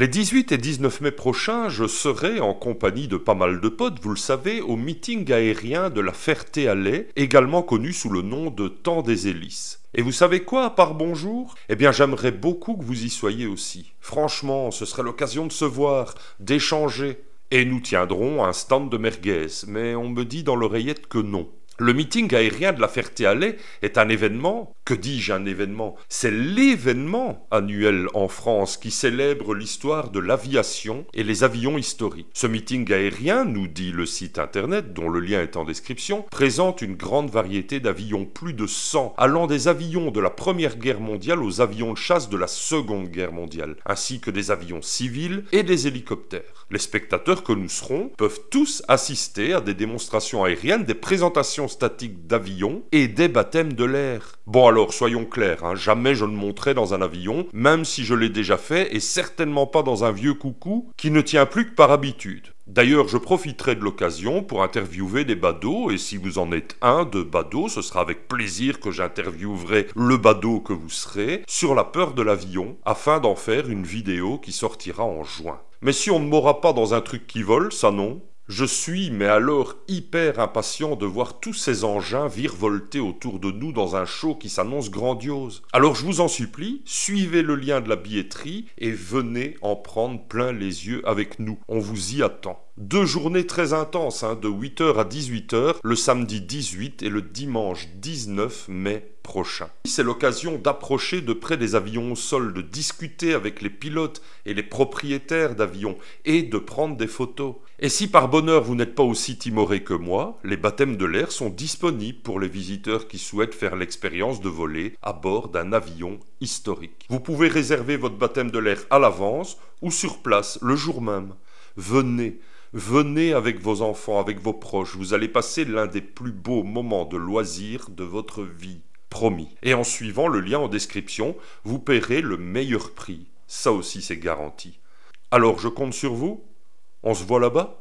Les 18 et 19 mai prochains, je serai, en compagnie de pas mal de potes, vous le savez, au meeting aérien de la Ferté-Alais, également connu sous le nom de Temps des Hélices. Et vous savez quoi, à part bonjour? Eh bien, j'aimerais beaucoup que vous y soyez aussi. Franchement, ce serait l'occasion de se voir, d'échanger. Et nous tiendrons un stand de merguez, mais on me dit dans l'oreillette que non. Le meeting aérien de la Ferté-Alais est un événement, que dis-je un événement? C'est l'événement annuel en France qui célèbre l'histoire de l'aviation et les avions historiques. Ce meeting aérien, nous dit le site internet, dont le lien est en description, présente une grande variété d'avions, plus de 100, allant des avions de la Première Guerre mondiale aux avions de chasse de la Seconde Guerre mondiale, ainsi que des avions civils et des hélicoptères. Les spectateurs que nous serons peuvent tous assister à des démonstrations aériennes, des présentations statique d'avions et des baptêmes de l'air. Bon alors, soyons clairs, hein, jamais je ne monterai dans un avion, même si je l'ai déjà fait, et certainement pas dans un vieux coucou qui ne tient plus que par habitude. D'ailleurs, je profiterai de l'occasion pour interviewer des badauds, et si vous en êtes un de badauds, ce sera avec plaisir que j'interviewerai le badaud que vous serez, sur la peur de l'avion, afin d'en faire une vidéo qui sortira en juin. Mais si on ne m'aura pas dans un truc qui vole, ça non. Je suis, mais alors, hyper impatient de voir tous ces engins virevolter autour de nous dans un show qui s'annonce grandiose. Alors je vous en supplie, suivez le lien de la billetterie et venez en prendre plein les yeux avec nous. On vous y attend. Deux journées très intenses, hein, de 8h à 18h, le samedi 18 et le dimanche 19 mai prochain. C'est l'occasion d'approcher de près des avions au sol, de discuter avec les pilotes et les propriétaires d'avions et de prendre des photos. Et si par bonheur vous n'êtes pas aussi timoré que moi, les baptêmes de l'air sont disponibles pour les visiteurs qui souhaitent faire l'expérience de voler à bord d'un avion historique. Vous pouvez réserver votre baptême de l'air à l'avance ou sur place le jour même. Venez, venez avec vos enfants, avec vos proches, vous allez passer l'un des plus beaux moments de loisirs de votre vie, promis. Et en suivant le lien en description, vous paierez le meilleur prix, ça aussi c'est garanti. Alors je compte sur vous. On se voit là-bas?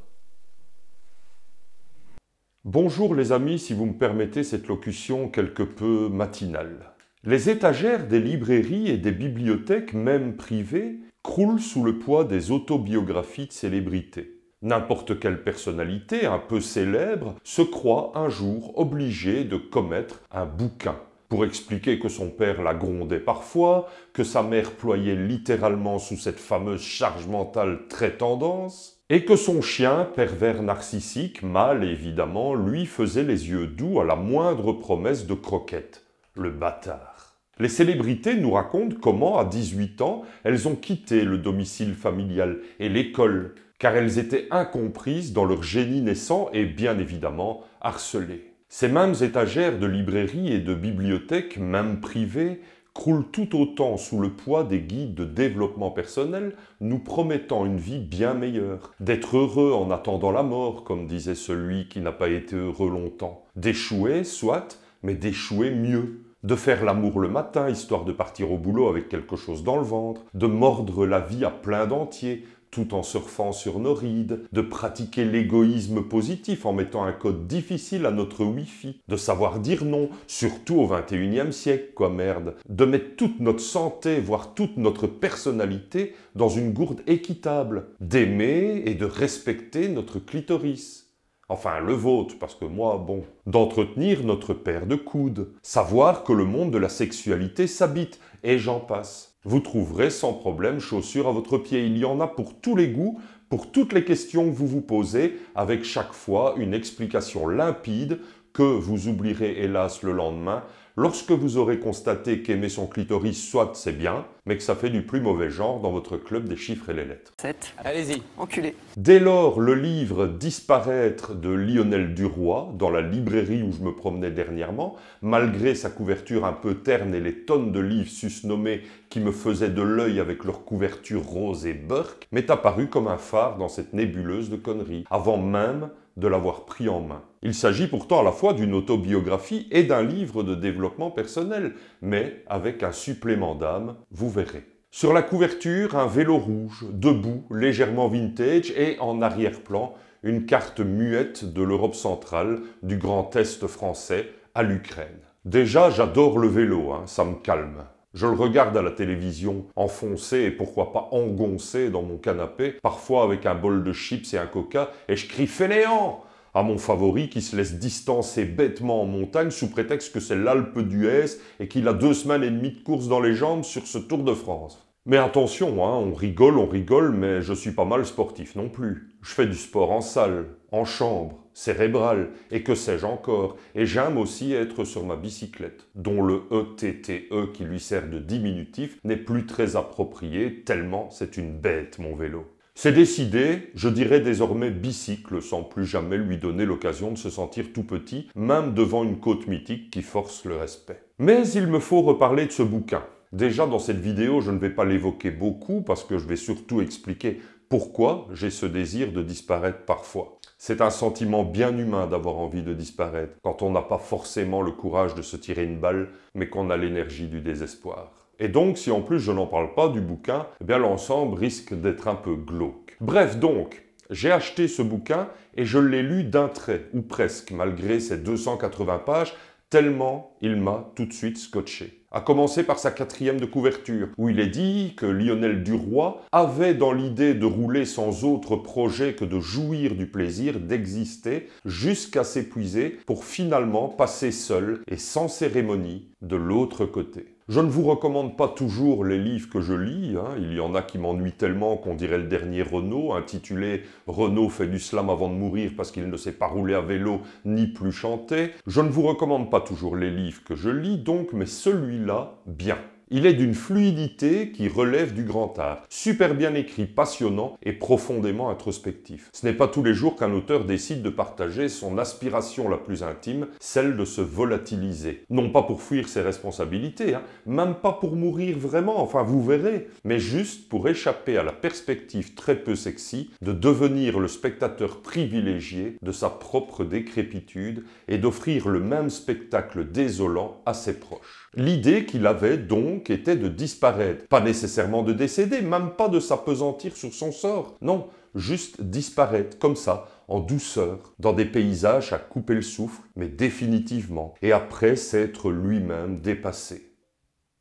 Bonjour les amis, si vous me permettez cette locution quelque peu matinale. Les étagères des librairies et des bibliothèques, même privées, croulent sous le poids des autobiographies de célébrités. N'importe quelle personnalité, un peu célèbre, se croit un jour obligée de commettre un bouquin, pour expliquer que son père la grondait parfois, que sa mère ployait littéralement sous cette fameuse charge mentale très tendance, et que son chien, pervers narcissique, mâle évidemment, lui faisait les yeux doux à la moindre promesse de croquette. Le bâtard. Les célébrités nous racontent comment, à 18 ans, elles ont quitté le domicile familial et l'école, car elles étaient incomprises dans leur génie naissant et bien évidemment harcelées. Ces mêmes étagères de librairies et de bibliothèques, même privées, croulent tout autant sous le poids des guides de développement personnel, nous promettant une vie bien meilleure, d'être heureux en attendant la mort, comme disait celui qui n'a pas été heureux longtemps, d'échouer, soit, mais d'échouer mieux, de faire l'amour le matin, histoire de partir au boulot avec quelque chose dans le ventre, de mordre la vie à plein dentier, tout en surfant sur nos rides, de pratiquer l'égoïsme positif en mettant un code difficile à notre Wi-Fi, de savoir dire non, surtout au 21e siècle, quoi merde, de mettre toute notre santé, voire toute notre personnalité, dans une gourde équitable, d'aimer et de respecter notre clitoris. Enfin, le vôtre, parce que moi, bon... D'entretenir notre paire de coudes, savoir que le monde de la sexualité s'habite, et j'en passe. Vous trouverez sans problème chaussures à votre pied. Il y en a pour tous les goûts, pour toutes les questions que vous vous posez, avec chaque fois une explication limpide que vous oublierez hélas le lendemain, lorsque vous aurez constaté qu'aimer son clitoris, soit c'est bien, mais que ça fait du plus mauvais genre dans votre club des chiffres et les lettres. 7. Allez-y, enculé. Dès lors, le livre « Disparaître » de Lionel Duroy, dans la librairie où je me promenais dernièrement, malgré sa couverture un peu terne et les tonnes de livres susnommés qui me faisaient de l'œil avec leur couverture rose et burk, m'est apparu comme un phare dans cette nébuleuse de conneries, avant même de l'avoir pris en main. Il s'agit pourtant à la fois d'une autobiographie et d'un livre de développement personnel, mais avec un supplément d'âme, vous verrez. Sur la couverture, un vélo rouge, debout, légèrement vintage, et en arrière-plan, une carte muette de l'Europe centrale, du Grand Est français à l'Ukraine. Déjà, j'adore le vélo, hein, ça me calme. Je le regarde à la télévision, enfoncé et pourquoi pas engoncé dans mon canapé, parfois avec un bol de chips et un coca, et je crie fainéant à mon favori qui se laisse distancer bêtement en montagne sous prétexte que c'est l'Alpe d'Huez et qu'il a 2 semaines et demie de course dans les jambes sur ce Tour de France. Mais attention, hein, on rigole, mais je suis pas mal sportif non plus. Je fais du sport en salle, en chambre, cérébrale, et que sais-je encore. Et j'aime aussi être sur ma bicyclette, dont le ETTE qui lui sert de diminutif n'est plus très approprié, tellement c'est une bête mon vélo. C'est décidé, je dirais désormais bicycle, sans plus jamais lui donner l'occasion de se sentir tout petit, même devant une côte mythique qui force le respect. Mais il me faut reparler de ce bouquin. Déjà dans cette vidéo, je ne vais pas l'évoquer beaucoup parce que je vais surtout expliquer pourquoi j'ai ce désir de disparaître parfois. C'est un sentiment bien humain d'avoir envie de disparaître, quand on n'a pas forcément le courage de se tirer une balle, mais qu'on a l'énergie du désespoir. Et donc, si en plus je n'en parle pas du bouquin, eh bien l'ensemble risque d'être un peu glauque. Bref donc, j'ai acheté ce bouquin et je l'ai lu d'un trait, ou presque, malgré ses 280 pages, tellement il m'a tout de suite scotché. À commencer par sa 4e de couverture, où il est dit que Lionel Duroy avait dans l'idée de rouler sans autre projet que de jouir du plaisir d'exister jusqu'à s'épuiser pour finalement passer seul et sans cérémonie de l'autre côté. Je ne vous recommande pas toujours les livres que je lis, hein. Il y en a qui m'ennuient tellement qu'on dirait le dernier Renault, intitulé « Renault fait du slam avant de mourir parce qu'il ne sait pas rouler à vélo ni plus chanter ». Je ne vous recommande pas toujours les livres que je lis donc, mais celui-là, bien. Il est d'une fluidité qui relève du grand art, super bien écrit, passionnant et profondément introspectif. Ce n'est pas tous les jours qu'un auteur décide de partager son aspiration la plus intime, celle de se volatiliser. Non pas pour fuir ses responsabilités, hein, même pas pour mourir vraiment, enfin vous verrez, mais juste pour échapper à la perspective très peu sexy de devenir le spectateur privilégié de sa propre décrépitude et d'offrir le même spectacle désolant à ses proches. L'idée qu'il avait donc était de disparaître. Pas nécessairement de décéder, même pas de s'appesantir sur son sort. Non, juste disparaître, comme ça, en douceur, dans des paysages à couper le souffle, mais définitivement, et après s'être lui-même dépassé.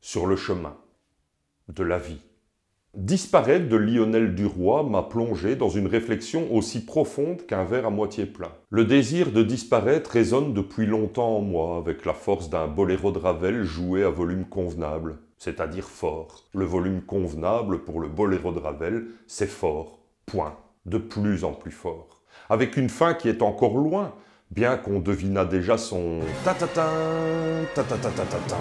Sur le chemin de la vie. Disparaître de Lionel Duroy m'a plongé dans une réflexion aussi profonde qu'un verre à moitié plein. Le désir de disparaître résonne depuis longtemps en moi avec la force d'un boléro de Ravel joué à volume convenable, c'est-à-dire fort. Le volume convenable pour le boléro de Ravel, c'est fort, point, de plus en plus fort. Avec une fin qui est encore loin, bien qu'on devinât déjà son ta-ta-ta, ta-ta-ta-ta-ta-ta.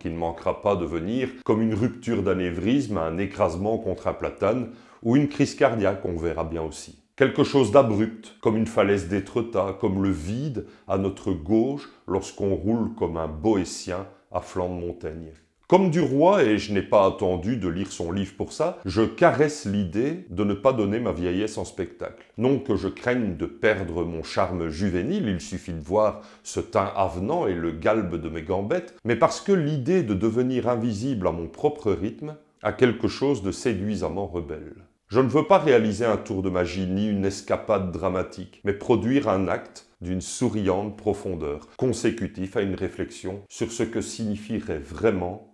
Qui ne manquera pas de venir, comme une rupture d'anévrisme, un écrasement contre un platane, ou une crise cardiaque, on verra bien aussi. Quelque chose d'abrupt, comme une falaise d'étretat, comme le vide à notre gauche lorsqu'on roule comme un boétien à flanc de montagne. Comme Duroy, et je n'ai pas attendu de lire son livre pour ça, je caresse l'idée de ne pas donner ma vieillesse en spectacle. Non que je craigne de perdre mon charme juvénile, il suffit de voir ce teint avenant et le galbe de mes gambettes, mais parce que l'idée de devenir invisible à mon propre rythme a quelque chose de séduisamment rebelle. Je ne veux pas réaliser un tour de magie ni une escapade dramatique, mais produire un acte d'une souriante profondeur, consécutif à une réflexion sur ce que signifierait vraiment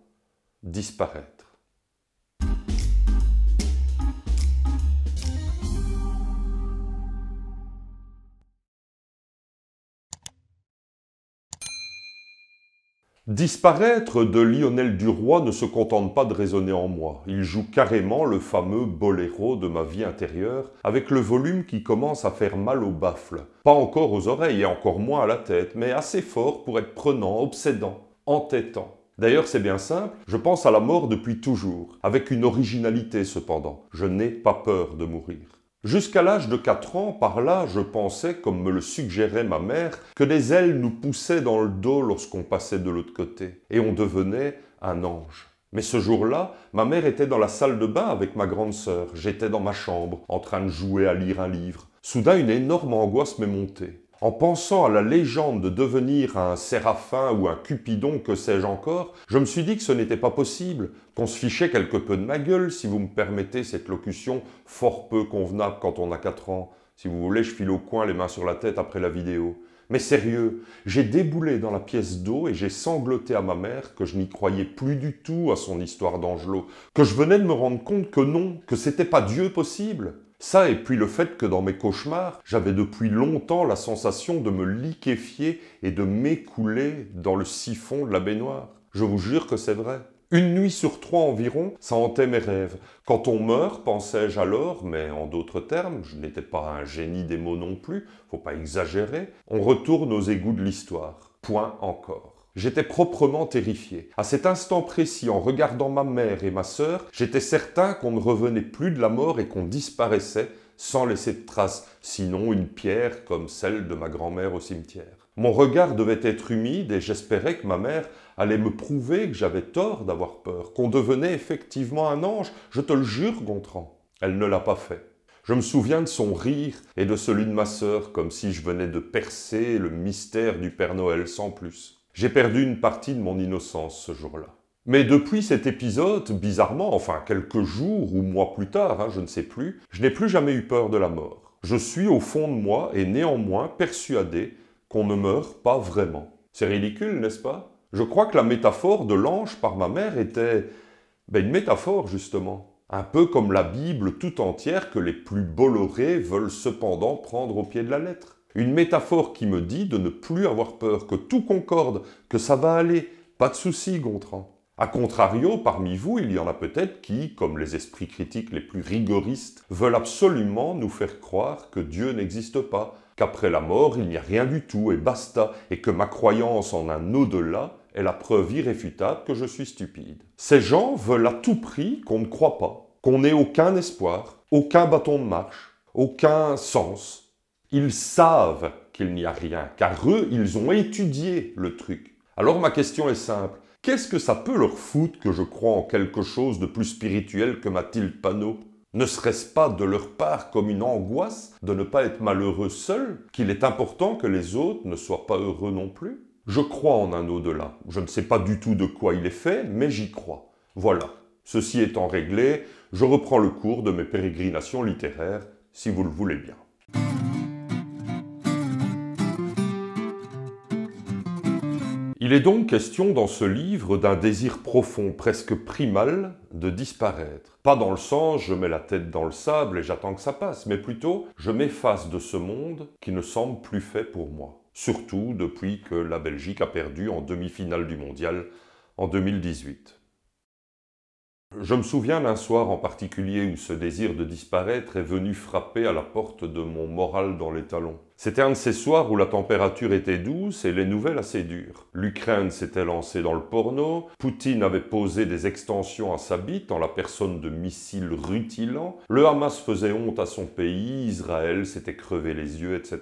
disparaître. Disparaître de Lionel Duroy ne se contente pas de résonner en moi. Il joue carrément le fameux boléro de ma vie intérieure avec le volume qui commence à faire mal aux baffles. Pas encore aux oreilles et encore moins à la tête, mais assez fort pour être prenant, obsédant, entêtant. D'ailleurs, c'est bien simple, je pense à la mort depuis toujours, avec une originalité cependant. Je n'ai pas peur de mourir. Jusqu'à l'âge de 4 ans, par là, je pensais, comme me le suggérait ma mère, que des ailes nous poussaient dans le dos lorsqu'on passait de l'autre côté, et on devenait un ange. Mais ce jour-là, ma mère était dans la salle de bain avec ma grande sœur, j'étais dans ma chambre, en train de jouer à lire un livre. Soudain, une énorme angoisse m'est montée. En pensant à la légende de devenir un séraphin ou un cupidon, que sais-je encore, je me suis dit que ce n'était pas possible, qu'on se fichait quelque peu de ma gueule, si vous me permettez cette locution fort peu convenable quand on a 4 ans. Si vous voulez, je file au coin les mains sur la tête après la vidéo. Mais sérieux, j'ai déboulé dans la pièce d'eau et j'ai sangloté à ma mère que je n'y croyais plus du tout à son histoire d'Angelot, que je venais de me rendre compte que non, que c'était pas Dieu possible. Ça et puis le fait que dans mes cauchemars, j'avais depuis longtemps la sensation de me liquéfier et de m'écouler dans le siphon de la baignoire. Je vous jure que c'est vrai. Une nuit sur trois environ, ça hantait mes rêves. Quand on meurt, pensais-je alors, mais en d'autres termes, je n'étais pas un génie des mots non plus, faut pas exagérer, on retourne aux égouts de l'histoire. Point encore. J'étais proprement terrifié. À cet instant précis, en regardant ma mère et ma sœur, j'étais certain qu'on ne revenait plus de la mort et qu'on disparaissait sans laisser de traces, sinon une pierre comme celle de ma grand-mère au cimetière. Mon regard devait être humide et j'espérais que ma mère allait me prouver que j'avais tort d'avoir peur, qu'on devenait effectivement un ange, je te le jure, Gontran. Elle ne l'a pas fait. Je me souviens de son rire et de celui de ma sœur, comme si je venais de percer le mystère du Père Noël sans plus. J'ai perdu une partie de mon innocence ce jour-là. Mais depuis cet épisode, bizarrement, enfin quelques jours ou mois plus tard, je ne sais plus, je n'ai plus jamais eu peur de la mort. Je suis au fond de moi et néanmoins persuadé qu'on ne meurt pas vraiment. C'est ridicule, n'est-ce pas? Je crois que la métaphore de l'ange par ma mère était une métaphore, justement. Un peu comme la Bible tout entière que les plus Bollorés veulent cependant prendre au pied de la lettre. Une métaphore qui me dit de ne plus avoir peur, que tout concorde, que ça va aller, pas de souci, Gontran. A contrario, parmi vous, il y en a peut-être qui, comme les esprits critiques les plus rigoristes, veulent absolument nous faire croire que Dieu n'existe pas, qu'après la mort, il n'y a rien du tout et basta, et que ma croyance en un au-delà est la preuve irréfutable que je suis stupide. Ces gens veulent à tout prix qu'on ne croit pas, qu'on n'ait aucun espoir, aucun bâton de marche, aucun sens. Ils savent qu'il n'y a rien, car eux, ils ont étudié le truc. Alors ma question est simple. Qu'est-ce que ça peut leur foutre que je croie en quelque chose de plus spirituel que Mathilde Panot? Ne serait-ce pas de leur part comme une angoisse de ne pas être malheureux seul, qu'il est important que les autres ne soient pas heureux non plus? Je crois en un au-delà. Je ne sais pas du tout de quoi il est fait, mais j'y crois. Voilà. Ceci étant réglé, je reprends le cours de mes pérégrinations littéraires, si vous le voulez bien. Il est donc question dans ce livre d'un désir profond, presque primal, de disparaître. Pas dans le sens « je mets la tête dans le sable et j'attends que ça passe », mais plutôt « je m'efface de ce monde qui ne semble plus fait pour moi ». Surtout depuis que la Belgique a perdu en demi-finale du mondial en 2018. Je me souviens d'un soir en particulier où ce désir de disparaître est venu frapper à la porte de mon moral dans les talons. C'était un de ces soirs où la température était douce et les nouvelles assez dures. L'Ukraine s'était lancée dans le porno, Poutine avait posé des extensions à sa bite en la personne de missiles rutilants, le Hamas faisait honte à son pays, Israël s'était crevé les yeux, etc.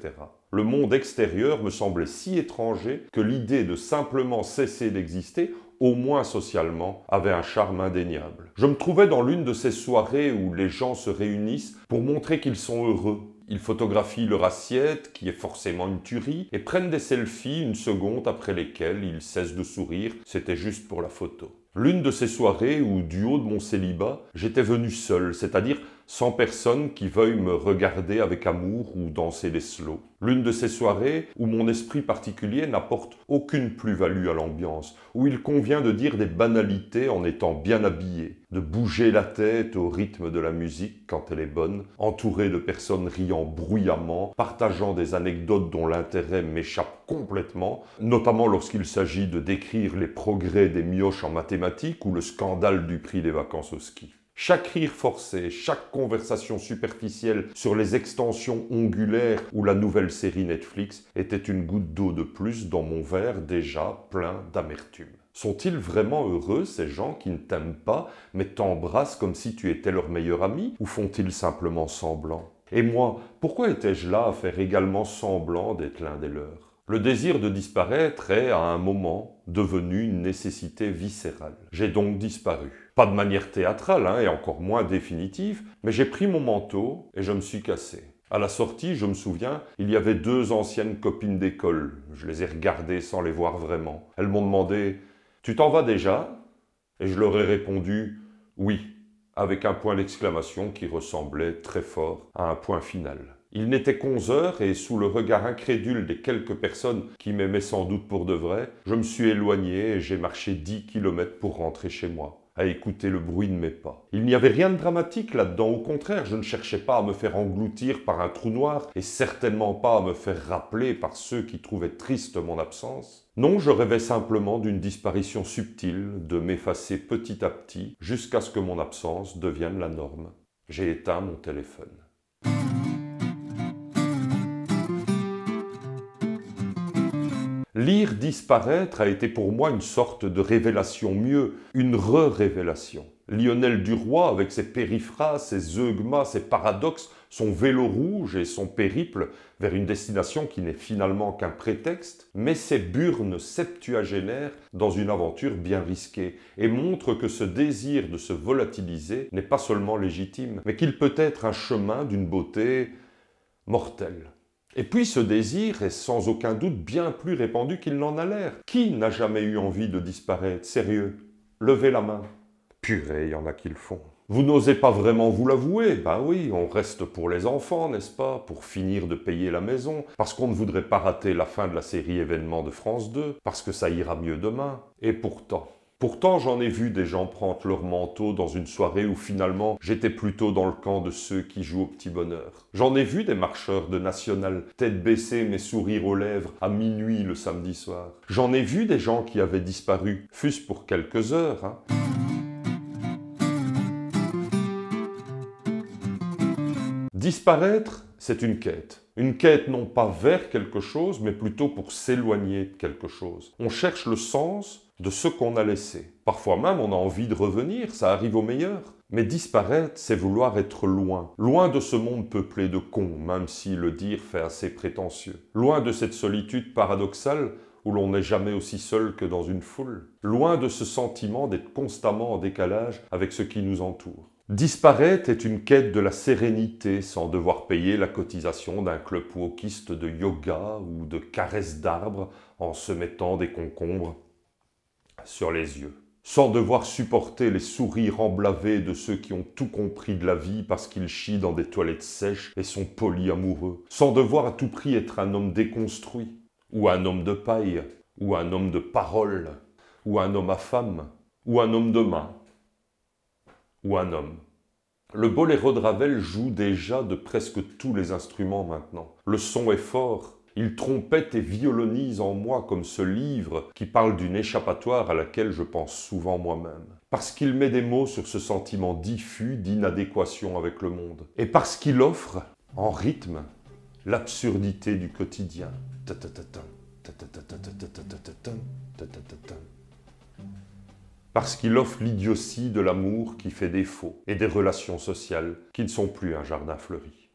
Le monde extérieur me semblait si étranger que l'idée de simplement cesser d'exister, au moins socialement, avait un charme indéniable. Je me trouvais dans l'une de ces soirées où les gens se réunissent pour montrer qu'ils sont heureux. Ils photographient leur assiette, qui est forcément une tuerie, et prennent des selfies une seconde après lesquelles ils cessent de sourire, c'était juste pour la photo. L'une de ces soirées où, du haut de mon célibat, j'étais venu seul, c'est-à-dire sans personne qui veuille me regarder avec amour ou danser des slows. L'une de ces soirées où mon esprit particulier n'apporte aucune plus-value à l'ambiance, où il convient de dire des banalités en étant bien habillé, de bouger la tête au rythme de la musique quand elle est bonne, entouré de personnes riant bruyamment, partageant des anecdotes dont l'intérêt m'échappe complètement, notamment lorsqu'il s'agit de décrire les progrès des mioches en mathématiques ou le scandale du prix des vacances au ski. Chaque rire forcé, chaque conversation superficielle sur les extensions ongulaires ou la nouvelle série Netflix était une goutte d'eau de plus dans mon verre déjà plein d'amertume. Sont-ils vraiment heureux, ces gens qui ne t'aiment pas mais t'embrassent comme si tu étais leur meilleur ami, ou font-ils simplement semblant? Et moi, pourquoi étais-je là à faire également semblant d'être l'un des leurs? Le désir de disparaître est, à un moment, devenu une nécessité viscérale. J'ai donc disparu. Pas de manière théâtrale, et encore moins définitive, mais j'ai pris mon manteau et je me suis cassé. À la sortie, je me souviens, il y avait deux anciennes copines d'école. Je les ai regardées sans les voir vraiment. Elles m'ont demandé « Tu t'en vas déjà ?» Et je leur ai répondu « Oui », avec un point d'exclamation qui ressemblait très fort à un point final. Il n'était qu'11 heures et sous le regard incrédule des quelques personnes qui m'aimaient sans doute pour de vrai, je me suis éloigné et j'ai marché 10 kilomètres pour rentrer chez moi, à écouter le bruit de mes pas. Il n'y avait rien de dramatique là-dedans, au contraire, je ne cherchais pas à me faire engloutir par un trou noir et certainement pas à me faire rappeler par ceux qui trouvaient triste mon absence. Non, je rêvais simplement d'une disparition subtile, de m'effacer petit à petit jusqu'à ce que mon absence devienne la norme. J'ai éteint mon téléphone. Lire Disparaître a été pour moi une sorte de révélation, mieux, une re-révélation. Lionel Duroy, avec ses périphrases, ses eugmas, ses paradoxes, son vélo rouge et son périple vers une destination qui n'est finalement qu'un prétexte, met ses burnes septuagénaires dans une aventure bien risquée et montre que ce désir de se volatiliser n'est pas seulement légitime, mais qu'il peut être un chemin d'une beauté mortelle. Et puis ce désir est sans aucun doute bien plus répandu qu'il n'en a l'air. Qui n'a jamais eu envie de disparaître? Sérieux? Levez la main. Purée, il y en a qui le font. Vous n'osez pas vraiment vous l'avouer? Ben oui, on reste pour les enfants, n'est-ce pas? Pour finir de payer la maison, parce qu'on ne voudrait pas rater la fin de la série événements de France 2, parce que ça ira mieux demain. Et pourtant... Pourtant, j'en ai vu des gens prendre leur manteau dans une soirée où finalement, j'étais plutôt dans le camp de ceux qui jouent au petit bonheur. J'en ai vu des marcheurs de national, tête baissée mais sourire aux lèvres, à minuit le samedi soir. J'en ai vu des gens qui avaient disparu, fût-ce pour quelques heures, hein. Disparaître, c'est une quête. Une quête non pas vers quelque chose, mais plutôt pour s'éloigner de quelque chose. On cherche le sens de ce qu'on a laissé. Parfois même, on a envie de revenir, ça arrive au meilleur. Mais disparaître, c'est vouloir être loin. Loin de ce monde peuplé de cons, même si le dire fait assez prétentieux. Loin de cette solitude paradoxale où l'on n'est jamais aussi seul que dans une foule. Loin de ce sentiment d'être constamment en décalage avec ce qui nous entoure. Disparaître est une quête de la sérénité sans devoir payer la cotisation d'un club wokiste de yoga ou de caresse d'arbres en se mettant des concombres sur les yeux. Sans devoir supporter les sourires emblavés de ceux qui ont tout compris de la vie parce qu'ils chient dans des toilettes sèches et sont polyamoureux. Sans devoir à tout prix être un homme déconstruit, ou un homme de paille, ou un homme de parole, ou un homme à femme, ou un homme de main. Ou un homme. Le boléro de Ravel joue déjà de presque tous les instruments maintenant. Le son est fort, il trompette et violonise en moi comme ce livre qui parle d'une échappatoire à laquelle je pense souvent moi-même. Parce qu'il met des mots sur ce sentiment diffus d'inadéquation avec le monde. Et parce qu'il offre, en rythme, l'absurdité du quotidien. Parce qu'il offre l'idiotie de l'amour qui fait défaut et des relations sociales qui ne sont plus un jardin fleuri.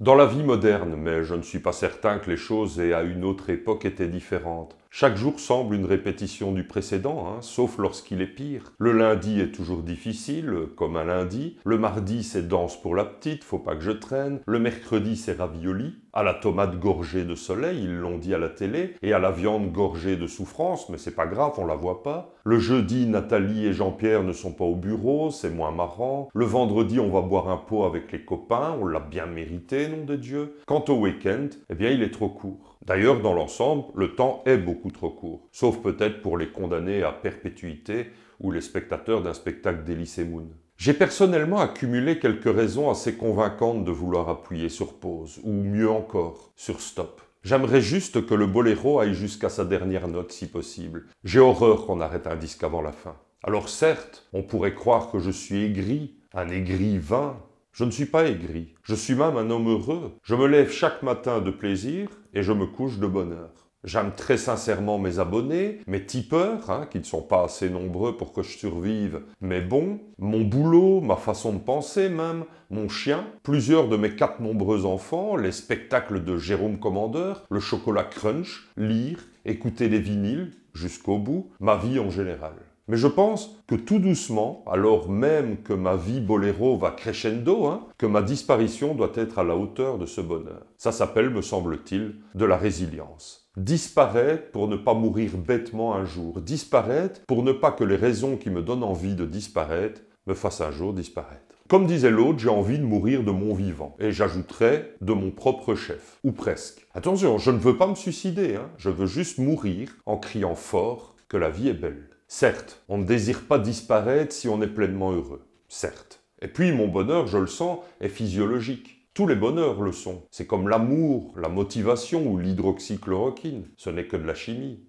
Dans la vie moderne, mais je ne suis pas certain que les choses aient à une autre époque étaient différentes. Chaque jour semble une répétition du précédent, hein, sauf lorsqu'il est pire. Le lundi est toujours difficile, comme un lundi. Le mardi, c'est danse pour la petite, faut pas que je traîne. Le mercredi, c'est ravioli. À la tomate gorgée de soleil, ils l'ont dit à la télé. Et à la viande gorgée de souffrance, mais c'est pas grave, on la voit pas. Le jeudi, Nathalie et Jean-Pierre ne sont pas au bureau, c'est moins marrant. Le vendredi, on va boire un pot avec les copains, on l'a bien mérité, nom de Dieu. Quant au week-end, eh bien, il est trop court. D'ailleurs, dans l'ensemble, le temps est beaucoup trop court, sauf peut-être pour les condamnés à perpétuité ou les spectateurs d'un spectacle d'Elise Moon. J'ai personnellement accumulé quelques raisons assez convaincantes de vouloir appuyer sur pause, ou mieux encore, sur stop. J'aimerais juste que le boléro aille jusqu'à sa dernière note si possible. J'ai horreur qu'on arrête un disque avant la fin. Alors certes, on pourrait croire que je suis aigri, un aigri vain. Je ne suis pas aigri, je suis même un homme heureux. Je me lève chaque matin de plaisir et je me couche de bonne heure. J'aime très sincèrement mes abonnés, mes tipeurs, hein, qui ne sont pas assez nombreux pour que je survive, mais bon, mon boulot, ma façon de penser même, mon chien, plusieurs de mes 4 nombreux enfants, les spectacles de Jérôme Commandeur, le chocolat crunch, lire, écouter les vinyles, jusqu'au bout, ma vie en général. Mais je pense que tout doucement, alors même que ma vie boléro va crescendo, hein, que ma disparition doit être à la hauteur de ce bonheur. Ça s'appelle, me semble-t-il, de la résilience. Disparaître pour ne pas mourir bêtement un jour. Disparaître pour ne pas que les raisons qui me donnent envie de disparaître me fasse un jour disparaître. Comme disait l'autre, j'ai envie de mourir de mon vivant. Et j'ajouterais de mon propre chef. Ou presque. Attention, je ne veux pas me suicider, hein. Je veux juste mourir en criant fort que la vie est belle. Certes, on ne désire pas disparaître si on est pleinement heureux. Certes. Et puis mon bonheur, je le sens, est physiologique. Tous les bonheurs le sont. C'est comme l'amour, la motivation ou l'hydroxychloroquine. Ce n'est que de la chimie.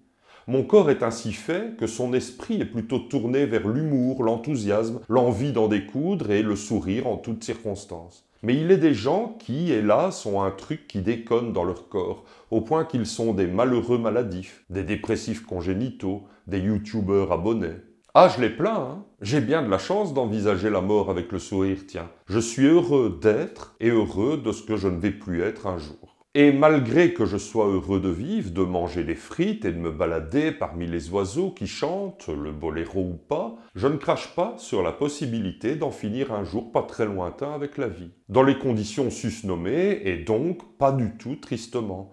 Mon corps est ainsi fait que son esprit est plutôt tourné vers l'humour, l'enthousiasme, l'envie d'en découdre et le sourire en toutes circonstances. Mais il est des gens qui, hélas, ont un truc qui déconne dans leur corps, au point qu'ils sont des malheureux maladifs, des dépressifs congénitaux, des youtubeurs abonnés. Ah, je les plains, hein. J'ai bien de la chance d'envisager la mort avec le sourire, tiens. Je suis heureux d'être et heureux de ce que je ne vais plus être un jour. Et malgré que je sois heureux de vivre, de manger des frites et de me balader parmi les oiseaux qui chantent, le boléro ou pas, je ne crache pas sur la possibilité d'en finir un jour pas très lointain avec la vie. Dans les conditions susnommées, et donc pas du tout tristement.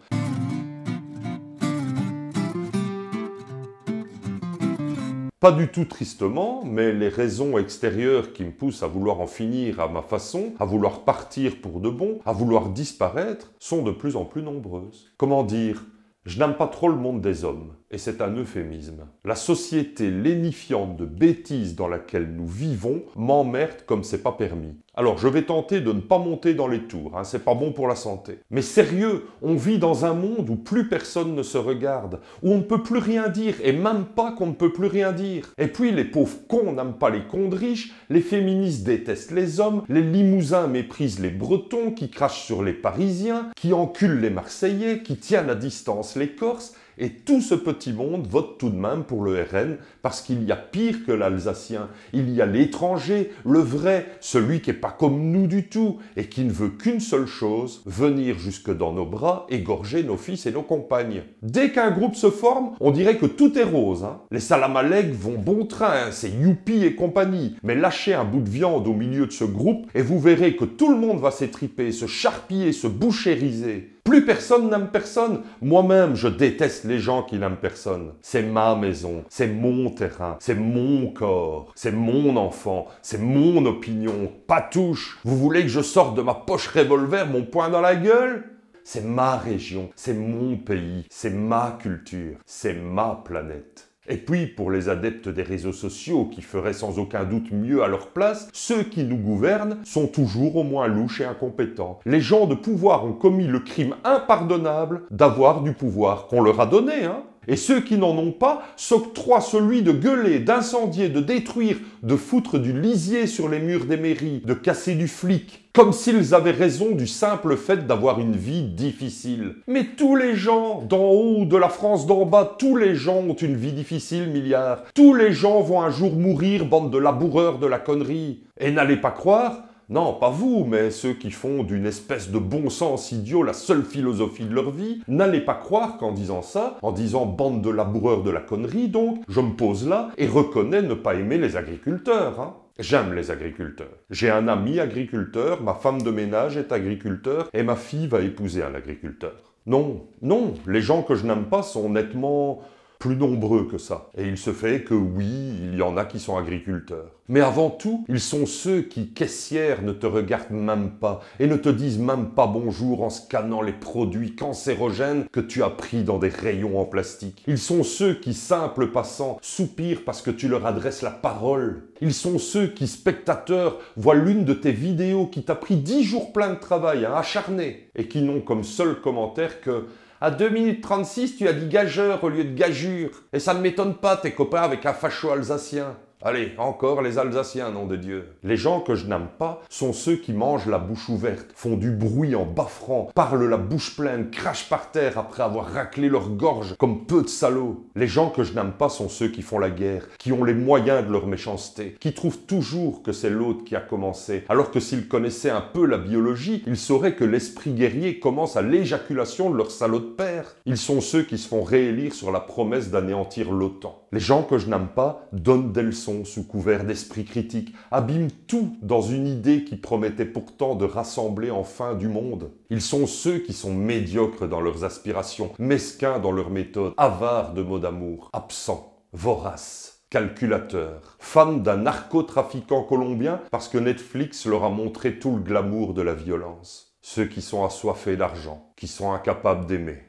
Pas du tout tristement, mais les raisons extérieures qui me poussent à vouloir en finir à ma façon, à vouloir partir pour de bon, à vouloir disparaître, sont de plus en plus nombreuses. Comment dire? Je n'aime pas trop le monde des hommes, et c'est un euphémisme. La société lénifiante de bêtises dans laquelle nous vivons m'emmerde comme c'est pas permis. Alors je vais tenter de ne pas monter dans les tours, hein, c'est pas bon pour la santé. Mais sérieux, on vit dans un monde où plus personne ne se regarde, où on ne peut plus rien dire, et même pas qu'on ne peut plus rien dire. Et puis les pauvres cons n'aiment pas les cons de riches, les féministes détestent les hommes, les limousins méprisent les bretons, qui crachent sur les parisiens, qui enculent les marseillais, qui tiennent à distance les Corses, et tout ce petit monde vote tout de même pour le RN parce qu'il y a pire que l'Alsacien. Il y a l'étranger, le vrai, celui qui n'est pas comme nous du tout et qui ne veut qu'une seule chose, venir jusque dans nos bras, égorger nos fils et nos compagnes. Dès qu'un groupe se forme, on dirait que tout est rose. Hein. Les Salamalecs vont bon train, hein, c'est youpi et compagnie. Mais lâchez un bout de viande au milieu de ce groupe et vous verrez que tout le monde va s'étriper, se charpiller, se bouchériser. Plus personne n'aime personne. Moi-même, je déteste les gens qui n'aiment personne. C'est ma maison, c'est mon terrain, c'est mon corps, c'est mon enfant, c'est mon opinion. Pas touche. Vous voulez que je sorte de ma poche revolver mon poing dans la gueule? C'est ma région, c'est mon pays, c'est ma culture, c'est ma planète. Et puis, pour les adeptes des réseaux sociaux qui feraient sans aucun doute mieux à leur place, ceux qui nous gouvernent sont toujours au moins louches et incompétents. Les gens de pouvoir ont commis le crime impardonnable d'avoir du pouvoir qu'on leur a donné, hein. Et ceux qui n'en ont pas s'octroient celui de gueuler, d'incendier, de détruire, de foutre du lisier sur les murs des mairies, de casser du flic, comme s'ils avaient raison du simple fait d'avoir une vie difficile. Mais tous les gens d'en haut, de la France d'en bas, tous les gens ont une vie difficile, milliards. Tous les gens vont un jour mourir, bande de laboureurs de la connerie. Et n'allez pas croire, non, pas vous, mais ceux qui font d'une espèce de bon sens idiot la seule philosophie de leur vie, n'allez pas croire qu'en disant ça, en disant bande de laboureurs de la connerie, donc, je me pose là et reconnais ne pas aimer les agriculteurs, hein. J'aime les agriculteurs. J'ai un ami agriculteur, ma femme de ménage est agriculteur et ma fille va épouser un agriculteur. Non, non, les gens que je n'aime pas sont nettement plus nombreux que ça. Et il se fait que oui, il y en a qui sont agriculteurs. Mais avant tout, ils sont ceux qui, caissières, ne te regardent même pas et ne te disent même pas bonjour en scannant les produits cancérogènes que tu as pris dans des rayons en plastique. Ils sont ceux qui, simples passants, soupirent parce que tu leur adresses la parole. Ils sont ceux qui, spectateurs, voient l'une de tes vidéos qui t'a pris 10 jours plein de travail, hein, acharné, et qui n'ont comme seul commentaire que à 2 minutes 36, tu as dit gageur au lieu de gageure. Et ça ne m'étonne pas, tes copains avec un facho alsacien. Allez, encore les Alsaciens, nom de Dieu. Les gens que je n'aime pas sont ceux qui mangent la bouche ouverte, font du bruit en baffrant, parlent la bouche pleine, crachent par terre après avoir raclé leur gorge, comme peu de salauds. Les gens que je n'aime pas sont ceux qui font la guerre, qui ont les moyens de leur méchanceté, qui trouvent toujours que c'est l'autre qui a commencé, alors que s'ils connaissaient un peu la biologie, ils sauraient que l'esprit guerrier commence à l'éjaculation de leur salaud de père. Ils sont ceux qui se font réélire sur la promesse d'anéantir l'OTAN. Les gens que je n'aime pas donnent des leçons sous couvert d'esprit critique, abîment tout dans une idée qui promettait pourtant de rassembler enfin du monde. Ils sont ceux qui sont médiocres dans leurs aspirations, mesquins dans leurs méthodes, avares de mots d'amour, absents, voraces, calculateur, fan d'un narcotrafiquant colombien parce que Netflix leur a montré tout le glamour de la violence. Ceux qui sont assoiffés d'argent, qui sont incapables d'aimer.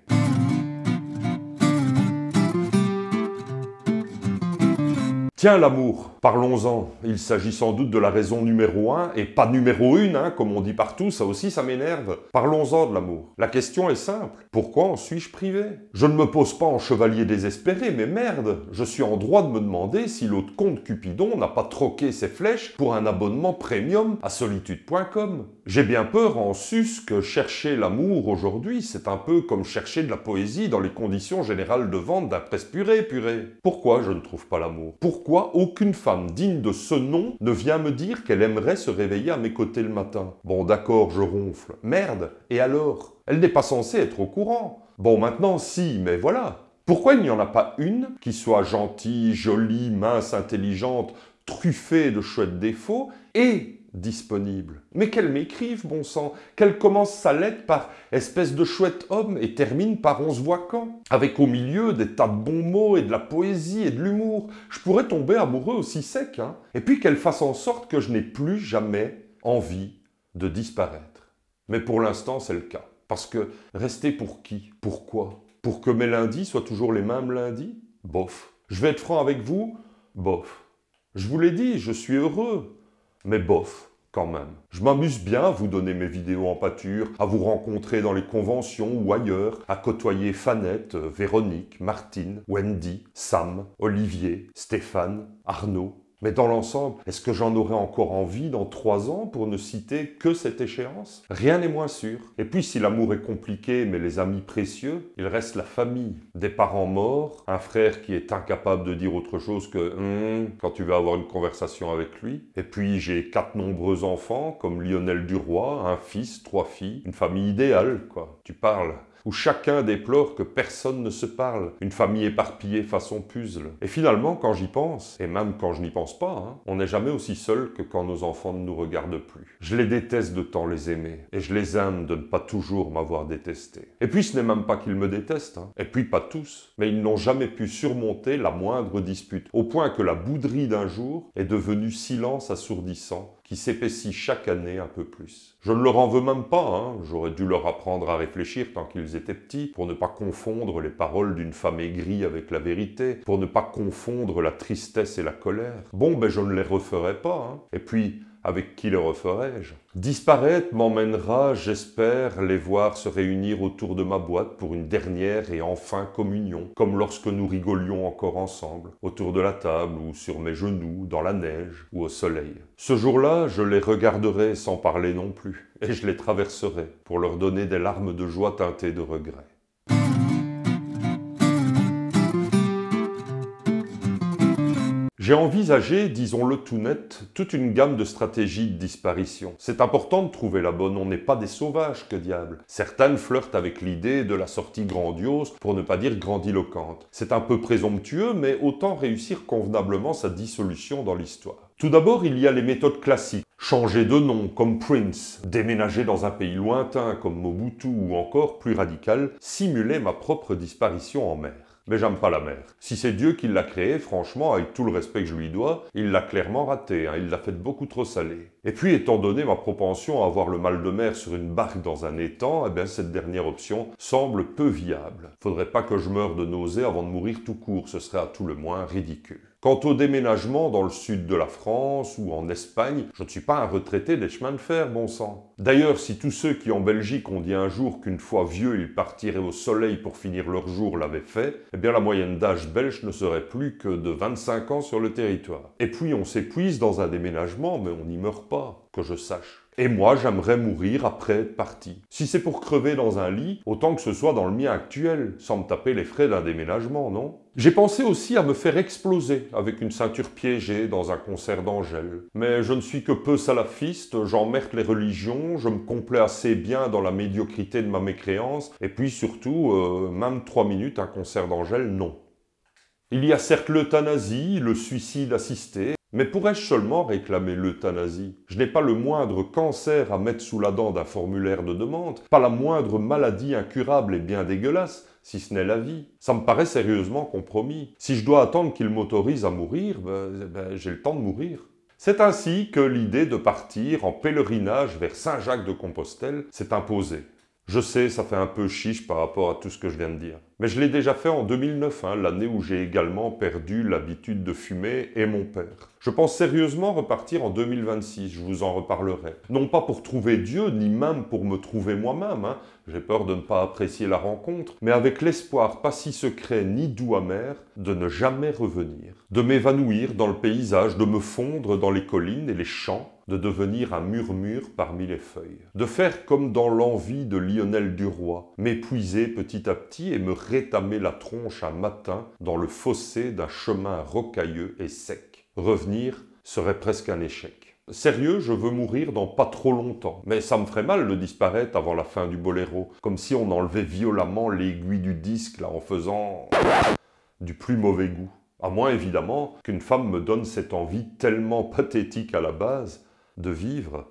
Tiens, l'amour, parlons-en. Il s'agit sans doute de la raison numéro 1, et pas numéro 1, hein, comme on dit partout, ça aussi, ça m'énerve. Parlons-en de l'amour. La question est simple. Pourquoi en suis-je privé? Je ne me pose pas en chevalier désespéré, mais merde, je suis en droit de me demander si l'autre comte Cupidon n'a pas troqué ses flèches pour un abonnement premium à solitude.com. J'ai bien peur en sus que chercher l'amour aujourd'hui, c'est un peu comme chercher de la poésie dans les conditions générales de vente d'un presse-purée, purée. Pourquoi je ne trouve pas l'amour? Pourquoi aucune femme digne de ce nom ne vient me dire qu'elle aimerait se réveiller à mes côtés le matin? Bon d'accord, je ronfle. Merde, et alors? Elle n'est pas censée être au courant. Bon maintenant si, mais voilà. Pourquoi il n'y en a pas une qui soit gentille, jolie, mince, intelligente, truffée de chouettes défauts et disponible? Mais qu'elle m'écrive, bon sang, qu'elle commence sa lettre par « espèce de chouette homme » et termine par « on se voit quand ?» avec au milieu des tas de bons mots et de la poésie et de l'humour. Je pourrais tomber amoureux aussi sec, hein. Et puis qu'elle fasse en sorte que je n'ai plus jamais envie de disparaître. Mais pour l'instant, c'est le cas. Parce que rester pour qui? Pourquoi? Pour que mes lundis soient toujours les mêmes lundis? Bof. Je vais être franc avec vous? Bof. Je vous l'ai dit, je suis heureux. Mais bof, quand même. Je m'amuse bien à vous donner mes vidéos en pâture, à vous rencontrer dans les conventions ou ailleurs, à côtoyer Fanette, Véronique, Martine, Wendy, Sam, Olivier, Stéphane, Arnaud. Mais dans l'ensemble, est-ce que j'en aurai encore envie dans 3 ans pour ne citer que cette échéance? Rien n'est moins sûr. Et puis si l'amour est compliqué, mais les amis précieux, il reste la famille. Des parents morts, un frère qui est incapable de dire autre chose que quand tu vas avoir une conversation avec lui. Et puis j'ai 4 nombreux enfants, comme Lionel Duroy, un fils, 3 filles, une famille idéale, quoi. Tu parles. Où chacun déplore que personne ne se parle, une famille éparpillée façon puzzle. Et finalement, quand j'y pense, et même quand je n'y pense pas, hein, on n'est jamais aussi seul que quand nos enfants ne nous regardent plus. Je les déteste de tant les aimer, et je les aime de ne pas toujours m'avoir détesté. Et puis ce n'est même pas qu'ils me détestent, hein. Et puis pas tous, mais ils n'ont jamais pu surmonter la moindre dispute, au point que la bouderie d'un jour est devenue silence assourdissant, qui s'épaissit chaque année un peu plus. Je ne leur en veux même pas, hein. J'aurais dû leur apprendre à réfléchir tant qu'ils étaient petits, pour ne pas confondre les paroles d'une femme aigrie avec la vérité, pour ne pas confondre la tristesse et la colère. Bon, ben je ne les referai pas, hein. Et puis, avec qui les referai-je? Disparaître m'emmènera, j'espère, les voir se réunir autour de ma boîte pour une dernière et enfin communion, comme lorsque nous rigolions encore ensemble, autour de la table ou sur mes genoux, dans la neige ou au soleil. Ce jour-là, je les regarderai sans parler non plus, et je les traverserai pour leur donner des larmes de joie teintées de regrets. J'ai envisagé, disons-le tout net, toute une gamme de stratégies de disparition. C'est important de trouver la bonne, on n'est pas des sauvages, que diable. Certaines flirtent avec l'idée de la sortie grandiose, pour ne pas dire grandiloquente. C'est un peu présomptueux, mais autant réussir convenablement sa dissolution dans l'histoire. Tout d'abord, il y a les méthodes classiques. Changer de nom, comme Prince, déménager dans un pays lointain, comme Mobutu, ou encore, plus radical, simuler ma propre disparition en mer. Mais j'aime pas la mer. Si c'est Dieu qui l'a créé, franchement, avec tout le respect que je lui dois, il l'a clairement raté, hein, il l'a fait beaucoup trop salée. Et puis, étant donné ma propension à avoir le mal de mer sur une barque dans un étang, eh bien, cette dernière option semble peu viable. Faudrait pas que je meure de nausée avant de mourir tout court, ce serait à tout le moins ridicule. Quant au déménagement dans le sud de la France ou en Espagne, je ne suis pas un retraité des chemins de fer, bon sang. D'ailleurs, si tous ceux qui en Belgique ont dit un jour qu'une fois vieux, ils partiraient au soleil pour finir leur jour l'avaient fait, eh bien la moyenne d'âge belge ne serait plus que de 25 ans sur le territoire. Et puis on s'épuise dans un déménagement, mais on n'y meurt pas, que je sache. Et moi, j'aimerais mourir après être parti. Si c'est pour crever dans un lit, autant que ce soit dans le mien actuel, sans me taper les frais d'un déménagement, non? J'ai pensé aussi à me faire exploser avec une ceinture piégée dans un concert d'Angèle. Mais je ne suis que peu salafiste, j'emmerde les religions, je me complais assez bien dans la médiocrité de ma mécréance, et puis surtout, même 3 minutes, un concert d'Angèle, non. Il y a certes l'euthanasie, le suicide assisté, mais pourrais-je seulement réclamer l'euthanasie? Je n'ai pas le moindre cancer à mettre sous la dent d'un formulaire de demande, pas la moindre maladie incurable et bien dégueulasse si ce n'est la vie. Ça me paraît sérieusement compromis. Si je dois attendre qu'il m'autorise à mourir, j'ai le temps de mourir. C'est ainsi que l'idée de partir en pèlerinage vers Saint-Jacques-de-Compostelle s'est imposée. Je sais, ça fait un peu chiche par rapport à tout ce que je viens de dire. Mais je l'ai déjà fait en 2009, l'année où j'ai également perdu l'habitude de fumer et mon père. Je pense sérieusement repartir en 2026, je vous en reparlerai. Non pas pour trouver Dieu, ni même pour me trouver moi-même, j'ai peur de ne pas apprécier la rencontre, mais avec l'espoir pas si secret ni doux amer de ne jamais revenir. De m'évanouir dans le paysage, de me fondre dans les collines et les champs, de devenir un murmure parmi les feuilles. De faire comme dans l'envie de Lionel Duroy, m'épuiser petit à petit et me rétamer la tronche un matin dans le fossé d'un chemin rocailleux et sec. Revenir serait presque un échec. Sérieux, je veux mourir dans pas trop longtemps. Mais ça me ferait mal de disparaître avant la fin du Bolero, comme si on enlevait violemment l'aiguille du disque en faisant du plus mauvais goût. À moins évidemment qu'une femme me donne cette envie tellement pathétique à la base de vivre.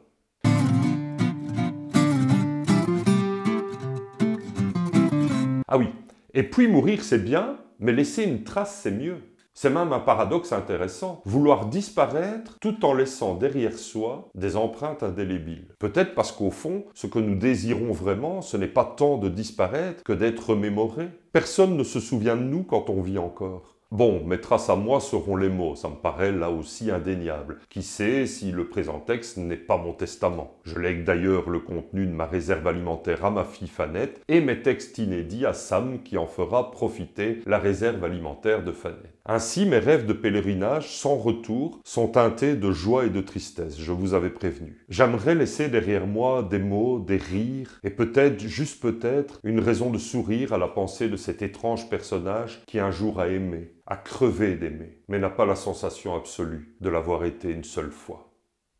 Ah oui, et puis mourir c'est bien, mais laisser une trace c'est mieux. C'est même un paradoxe intéressant, vouloir disparaître tout en laissant derrière soi des empreintes indélébiles. Peut-être parce qu'au fond, ce que nous désirons vraiment, ce n'est pas tant de disparaître que d'être remémoré. Personne ne se souvient de nous quand on vit encore. Bon, mes traces à moi seront les mots, ça me paraît là aussi indéniable. Qui sait si le présent texte n'est pas mon testament. Je lègue d'ailleurs le contenu de ma réserve alimentaire à ma fille Fanette et mes textes inédits à Sam qui en fera profiter la réserve alimentaire de Fanette. Ainsi, mes rêves de pèlerinage sans retour sont teintés de joie et de tristesse, je vous avais prévenu. J'aimerais laisser derrière moi des mots, des rires et peut-être, juste peut-être, une raison de sourire à la pensée de cet étrange personnage qui un jour a aimé. À crever d'aimer, mais n'a pas la sensation absolue de l'avoir été une seule fois.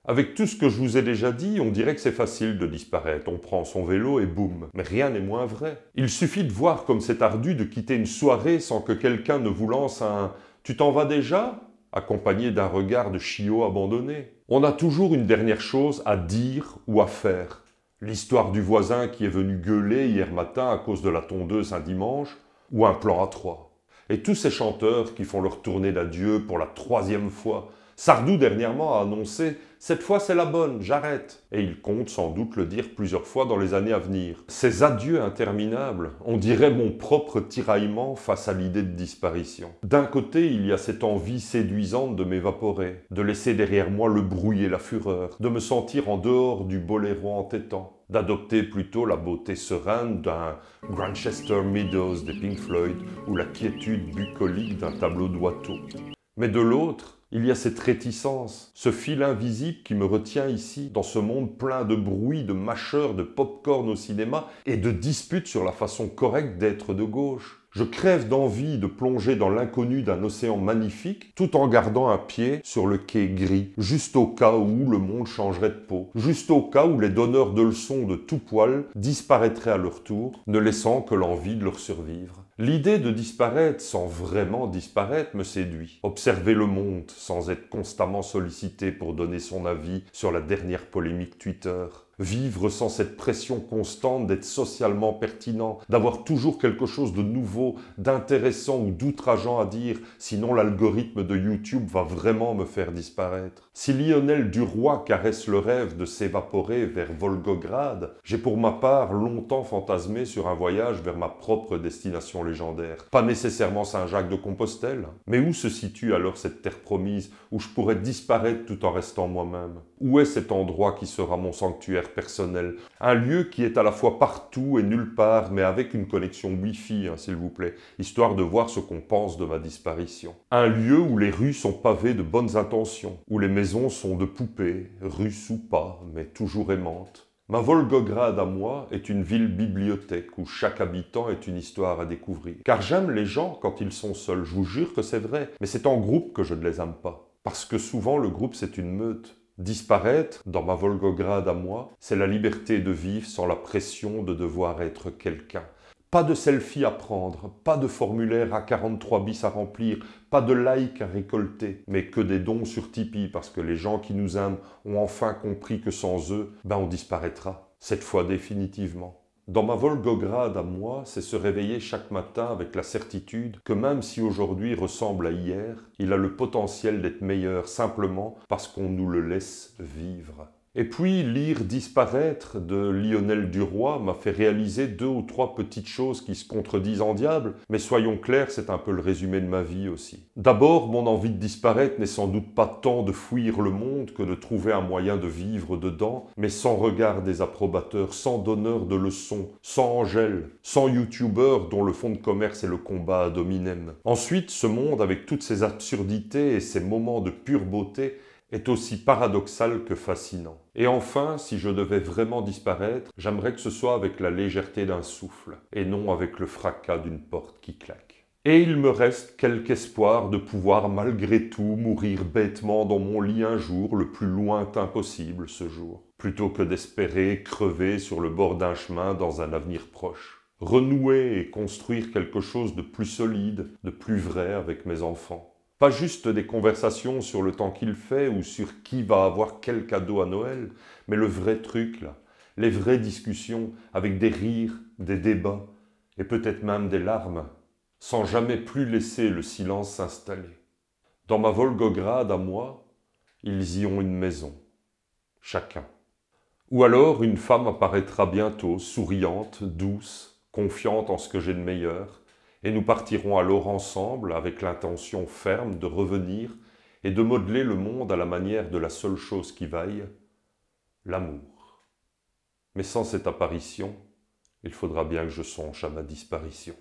Avec tout ce que je vous ai déjà dit, on dirait que c'est facile de disparaître. On prend son vélo et boum. Mais rien n'est moins vrai. Il suffit de voir comme c'est ardu de quitter une soirée sans que quelqu'un ne vous lance un « Tu t'en vas déjà ?» accompagné d'un regard de chiot abandonné. On a toujours une dernière chose à dire ou à faire. L'histoire du voisin qui est venu gueuler hier matin à cause de la tondeuse un dimanche, ou un plan à trois. Et tous ces chanteurs qui font leur tournée d'adieu pour la 3e fois. Sardou dernièrement a annoncé « Cette fois c'est la bonne, j'arrête ». Et il compte sans doute le dire plusieurs fois dans les années à venir. Ces adieux interminables, on dirait mon propre tiraillement face à l'idée de disparition. D'un côté, il y a cette envie séduisante de m'évaporer, de laisser derrière moi le bruit et la fureur, de me sentir en dehors du boléro entêtant, d'adopter plutôt la beauté sereine d'un Grantchester Meadows des Pink Floyd ou la quiétude bucolique d'un tableau de Watteau. Mais de l'autre, il y a cette réticence, ce fil invisible qui me retient ici, dans ce monde plein de bruit, de mâcheurs, de pop-corn au cinéma et de disputes sur la façon correcte d'être de gauche. Je crève d'envie de plonger dans l'inconnu d'un océan magnifique tout en gardant un pied sur le quai gris, juste au cas où le monde changerait de peau, juste au cas où les donneurs de leçons de tout poil disparaîtraient à leur tour, ne laissant que l'envie de leur survivre. L'idée de disparaître sans vraiment disparaître me séduit. Observer le monde sans être constamment sollicité pour donner son avis sur la dernière polémique Twitter. Vivre sans cette pression constante d'être socialement pertinent, d'avoir toujours quelque chose de nouveau, d'intéressant ou d'outrageant à dire, sinon l'algorithme de YouTube va vraiment me faire disparaître. Si Lionel Duroy caresse le rêve de s'évaporer vers Volgograd, j'ai pour ma part longtemps fantasmé sur un voyage vers ma propre destination légendaire. Pas nécessairement Saint-Jacques-de-Compostelle, mais où se situe alors cette terre promise, où je pourrais disparaître tout en restant moi-même? Où est cet endroit qui sera mon sanctuaire personnel, un lieu qui est à la fois partout et nulle part, mais avec une connexion Wi-Fi, s'il vous plaît, histoire de voir ce qu'on pense de ma disparition. Un lieu où les rues sont pavées de bonnes intentions, où les maisons sont de poupées, russes ou pas, mais toujours aimantes. Ma Volgograd à moi est une ville bibliothèque où chaque habitant est une histoire à découvrir. Car j'aime les gens quand ils sont seuls, je vous jure que c'est vrai, mais c'est en groupe que je ne les aime pas. Parce que souvent le groupe c'est une meute. Disparaître, dans ma Volgograd à moi, c'est la liberté de vivre sans la pression de devoir être quelqu'un. Pas de selfie à prendre, pas de formulaire A43 bis à remplir, pas de like à récolter, mais que des dons sur Tipeee parce que les gens qui nous aiment ont enfin compris que sans eux, on disparaîtra, cette fois définitivement. Dans ma Volgograd à moi, c'est se réveiller chaque matin avec la certitude que même si aujourd'hui ressemble à hier, il a le potentiel d'être meilleur simplement parce qu'on nous le laisse vivre. Et puis, lire Disparaître de Lionel Duroy m'a fait réaliser 2 ou 3 petites choses qui se contredisent en diable, mais soyons clairs, c'est un peu le résumé de ma vie aussi. D'abord, mon envie de disparaître n'est sans doute pas tant de fuir le monde que de trouver un moyen de vivre dedans, mais sans regard des approbateurs, sans donneur de leçons, sans Angèle, sans youtubeurs dont le fond de commerce est le combat ad hominem. Ensuite, ce monde, avec toutes ses absurdités et ses moments de pure beauté, est aussi paradoxal que fascinant. Et enfin, si je devais vraiment disparaître, j'aimerais que ce soit avec la légèreté d'un souffle, et non avec le fracas d'une porte qui claque. Et il me reste quelque espoir de pouvoir malgré tout mourir bêtement dans mon lit un jour, le plus lointain possible ce jour, plutôt que d'espérer crever sur le bord d'un chemin dans un avenir proche. Renouer et construire quelque chose de plus solide, de plus vrai avec mes enfants. Pas juste des conversations sur le temps qu'il fait ou sur qui va avoir quel cadeau à Noël, mais le vrai truc là, les vraies discussions avec des rires, des débats et peut-être même des larmes, sans jamais plus laisser le silence s'installer. Dans ma Volgograd à moi, ils y ont une maison, chacun. Ou alors une femme apparaîtra bientôt, souriante, douce, confiante en ce que j'ai de meilleur, et nous partirons alors ensemble avec l'intention ferme de revenir et de modeler le monde à la manière de la seule chose qui vaille, l'amour. Mais sans cette apparition, il faudra bien que je songe à ma disparition.